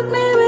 took me.